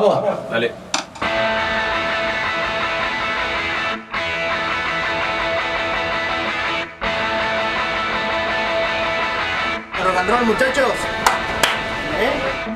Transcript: ¿Vamos? Dale. Rock and roll, muchachos. ¿Eh?